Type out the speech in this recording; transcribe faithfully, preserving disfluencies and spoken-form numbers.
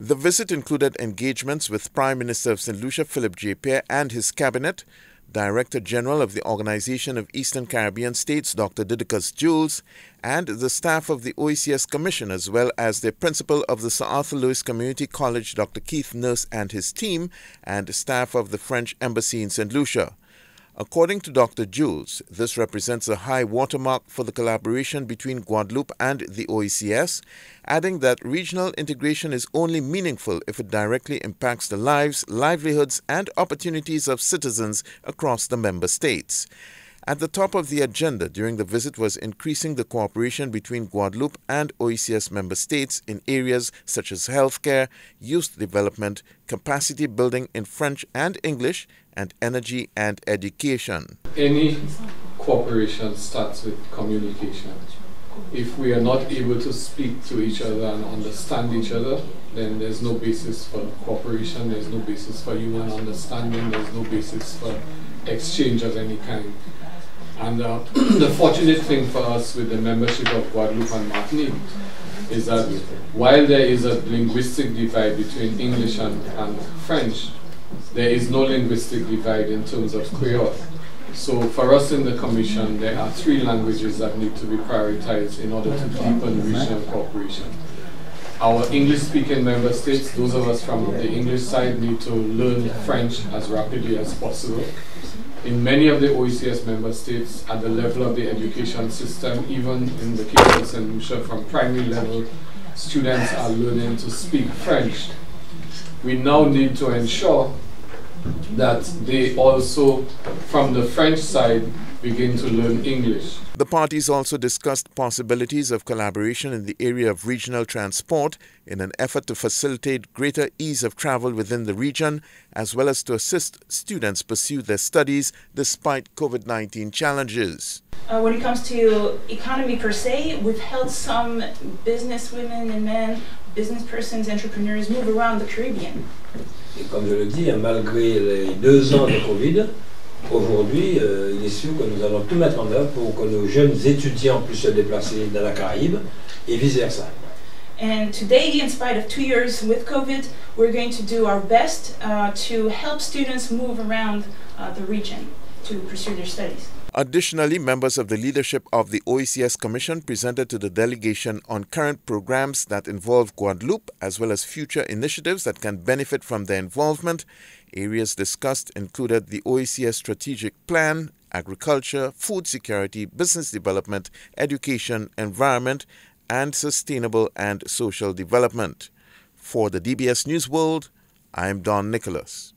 The visit included engagements with Prime Minister of Saint Lucia, Philip J. Pierre, and his cabinet, Director General of the Organization of Eastern Caribbean States, Doctor Didacus Jules, and the staff of the O E C S Commission, as well as the principal of the Sir Arthur Lewis Community College, Doctor Keith Nurse, and his team, and staff of the French Embassy in Saint Lucia. According to Doctor Jules, this represents a high watermark for the collaboration between Guadeloupe and the O E C S, adding that regional integration is only meaningful if it directly impacts the lives, livelihoods, and opportunities of citizens across the member states. At the top of the agenda during the visit was increasing the cooperation between Guadeloupe and O E C S member states in areas such as healthcare, youth development, capacity building in French and English, and energy and education. Any cooperation starts with communication. If we are not able to speak to each other and understand each other, then there's no basis for cooperation, there's no basis for human understanding, there's no basis for exchange of any kind. And uh, the fortunate thing for us with the membership of Guadeloupe and Martinique is that while there is a linguistic divide between English and, and French, there is no linguistic divide in terms of Creole. So for us in the Commission, there are three languages that need to be prioritized in order to deepen regional cooperation. Our English-speaking member states, those of us from the English side, need to learn French as rapidly as possible. In many of the O E C S member states, at the level of the education system, even in the case of Saint Lucia, from primary level, students are learning to speak French. We now need to ensure that they also, from the French side, begin to learn English. The parties also discussed possibilities of collaboration in the area of regional transport in an effort to facilitate greater ease of travel within the region, as well as to assist students pursue their studies despite COVID nineteen challenges. Uh, when it comes to economy per se, we've held some business women and men, business persons, entrepreneurs move around the Caribbean. Et comme je le dis, malgré les deux ans de Covid, aujourd'hui, euh, il est sûr que nous allons tout mettre en œuvre pour que nos jeunes étudiants puissent se déplacer dans la Caraïbe et vice versa. And today, in spite of two years with COVID, we're going to do our best uh, to help students move around uh, the region to pursue their studies. Additionally, members of the leadership of the O E C S Commission presented to the delegation on current programs that involve Guadeloupe, as well as future initiatives that can benefit from their involvement. Areas discussed included the O E C S strategic plan, agriculture, food security, business development, education, environment, and sustainable and social development. For the D B S News World, I'm Don Nicholas.